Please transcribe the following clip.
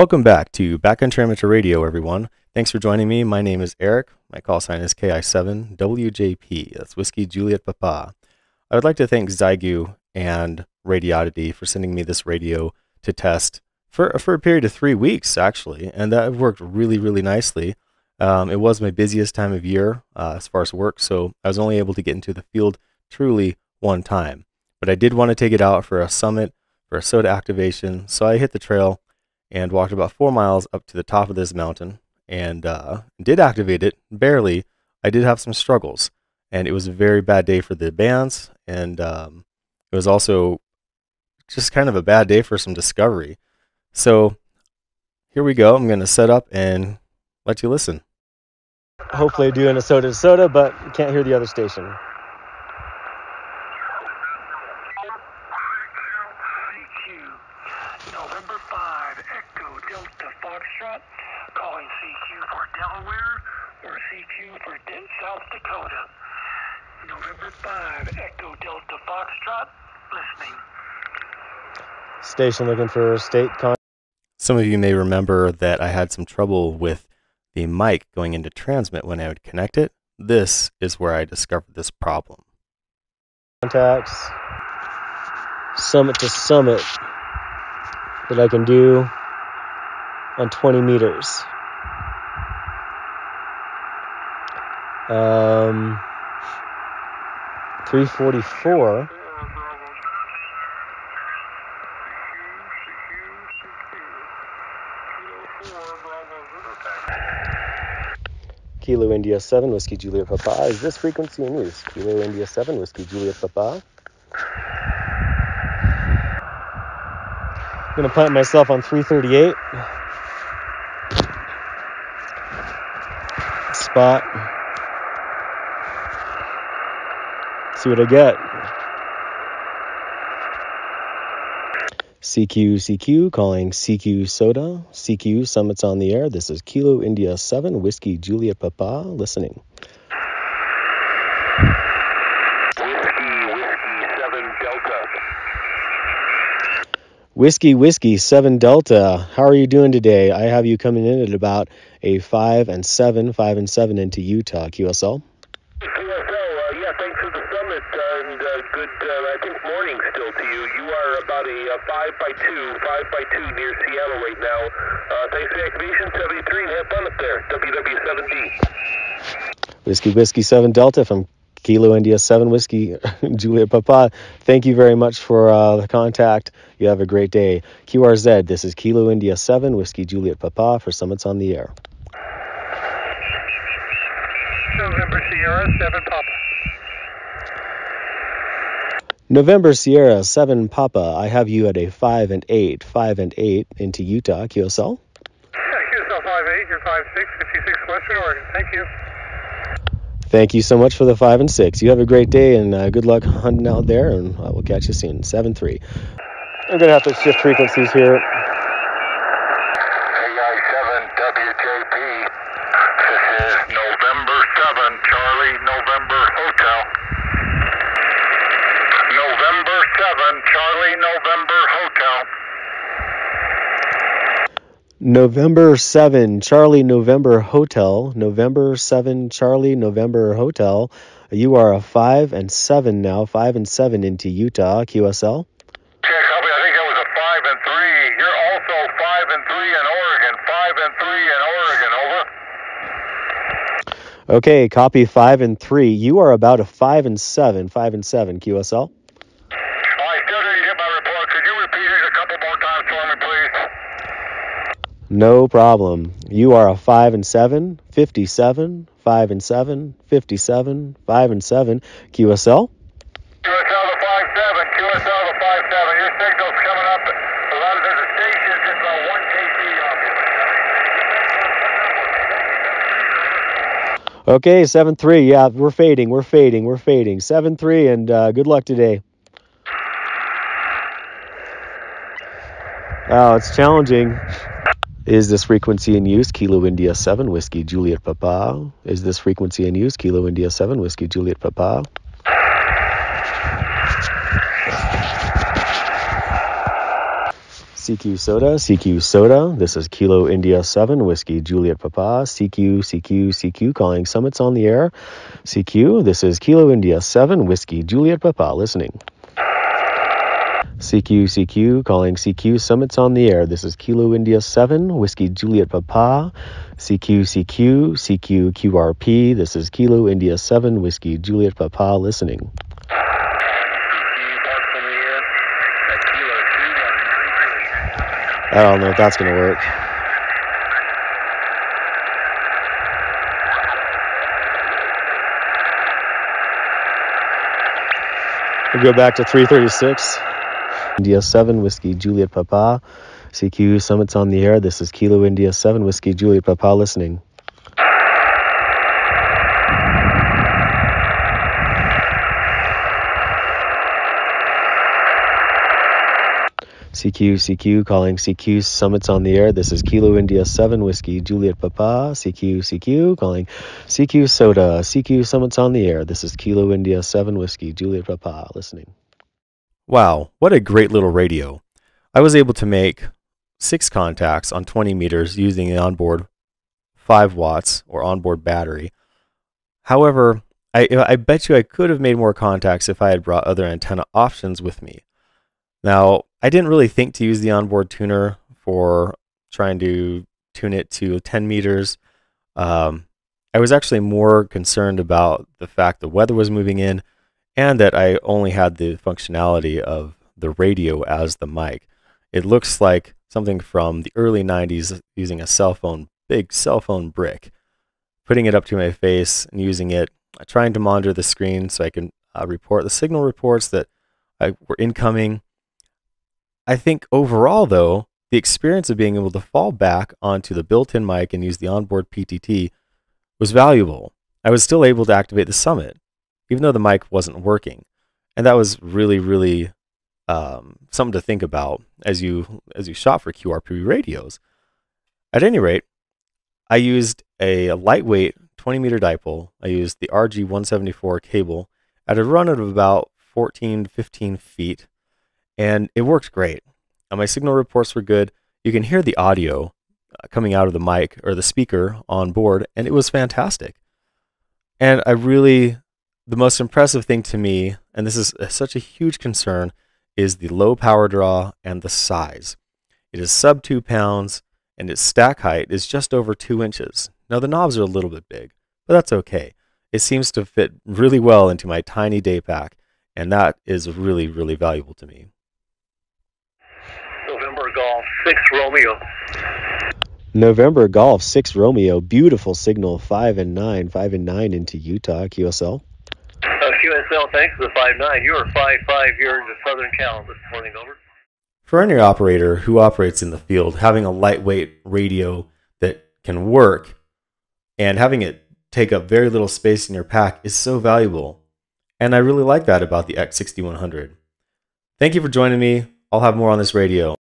Welcome back to Backcountry Amateur Radio, everyone. Thanks for joining me. My name is Eric. My call sign is KI7WJP. That's Whiskey Juliet Papa. I would like to thank Xiegu and Radioddity for sending me this radio to test for a period of 3 weeks, actually, and that worked really, really nicely. It was my busiest time of year as far as work, so I was only able to get into the field truly one time. But I did want to take it out for a summit, for a SODA activation, so I hit the trail and walked about 4 miles up to the top of this mountain and did activate it, barely. I did have some struggles, and it was a very bad day for the bands, and it was also just kind of a bad day for some discovery. So here we go. I'm going to set up and let you listen. Hopefully doing a SODA to SODA, but you can't hear the other station. Station looking for state con. Some of you may remember that I had some trouble with the mic going into transmit when I would connect it. This is where I discovered this problem. Contacts, summit to summit that I can do on 20 meters. Um, 344. Kilo India 7, Whiskey Juliet Papa. Is this frequency in use? Kilo India 7, Whiskey Juliet Papa. I'm going to plant myself on 338. Spot. See what I get. CQ, calling CQ Soda. CQ, Summits on the Air. This is Kilo India 7, Whiskey Julia Papa, listening. Whiskey 7 Delta. How are you doing today? I have you coming in at about a 5 and 7 into Utah, QSL. By 2 near Seattle right now. Thanks for the activation, 73, and have fun up there. WW7D. Whiskey 7 Delta from Kilo India 7 Whiskey Julia Papa. Thank you very much for the contact. You have a great day. QRZ, this is Kilo India 7 Whiskey Juliet Papa for Summits on the Air. November Sierra 7 Papa. November Sierra 7 Papa, I have you at a 5 and 8 into Utah, QSL. Yeah, QSL 5-8, you're 5-6, 56 Western Oregon. Thank you. Thank you so much for the 5 and 6. You have a great day, and good luck hunting out there, and I will catch you soon. 7-3. I'm going to have to shift frequencies here. KI7WJP, this is November 7, Charlie, November Hotel. November 7, Charlie, November Hotel. November 7, Charlie, November Hotel. November 7, Charlie, November Hotel. You are a 5 and 7 now, 5 and 7 into Utah, QSL. Check, copy. I think that was a 5 and 3. You're also 5 and 3 in Oregon, 5 and 3 in Oregon, over. Okay, copy 5 and 3. You are about a 5 and 7, 5 and 7, QSL. No problem. You are a 5 and 7, 57, 5 and 7, 57, 5 and 7, QSL. QSL to 5-7, QSL to 5-7. Your signal's coming up. A lot of the stations, it's about 1 kT off. Okay, 7-3. Yeah, we're fading. 7-3, and good luck today. Oh, it's challenging. Is this frequency in use? Kilo India 7, Whiskey Juliet Papa. Is this frequency in use? Kilo India 7, Whiskey Juliet Papa. CQ SODA, this is Kilo India 7, Whiskey Juliet Papa, CQ, calling Summits on the Air. CQ, this is Kilo India 7, Whiskey Juliet Papa, listening. CQ, calling CQ Summits on the Air, this is Kilo India 7, Whiskey Juliet Papa. CQ, QRP, this is Kilo India 7, Whiskey Juliet Papa, listening. I don't know if that's going to work. We'll go back to 336. India 7, Whiskey Juliet Papa. CQ Summits on the Air. This is Kilo India 7, Whiskey Juliet Papa, listening. CQ, calling CQ Summits on the Air. This is Kilo India 7, Whiskey Juliet Papa. CQ, calling CQ Soda. CQ Summits on the Air. This is Kilo India 7, Whiskey Juliet Papa, listening. Wow, what a great little radio. I was able to make 6 contacts on 20 meters using the onboard 5 watts or onboard battery. However, I bet you I could have made more contacts if I had brought other antenna options with me. Now, I didn't really think to use the onboard tuner for trying to tune it to 10 meters. I was actually more concerned about the fact the weather was moving in and that I only had the functionality of the radio as the mic. It looks like something from the early 90s using a cell phone, big cell phone brick, putting it up to my face and using it, trying to monitor the screen so I can report the signal reports that were incoming. I think overall, though, the experience of being able to fall back onto the built-in mic and use the onboard PTT was valuable. I was still able to activate the Summit, even though the mic wasn't working. And that was really, really something to think about as you shop for QRP radios. At any rate, I used a lightweight 20-meter dipole. I used the RG174 cable at a run of about 14 to 15 feet. And it worked great. My signal reports were good. You can hear the audio coming out of the mic or the speaker on board, and it was fantastic. And the most impressive thing to me, and this is such a huge concern, is the low power draw and the size. It is sub 2 pounds, and its stack height is just over 2 inches. Now the knobs are a little bit big, but that's okay. It seems to fit really well into my tiny day pack, and that is really, really valuable to me. November Golf 6 Romeo, beautiful signal, 5 and 9 into Utah, QSL. QSL, thanks for the 5-9. You are 5-5 here in the Southern Cal this morning, over. For any operator who operates in the field, having a lightweight radio that can work and having it take up very little space in your pack is so valuable. And I really like that about the X6100. Thank you for joining me. I'll have more on this radio.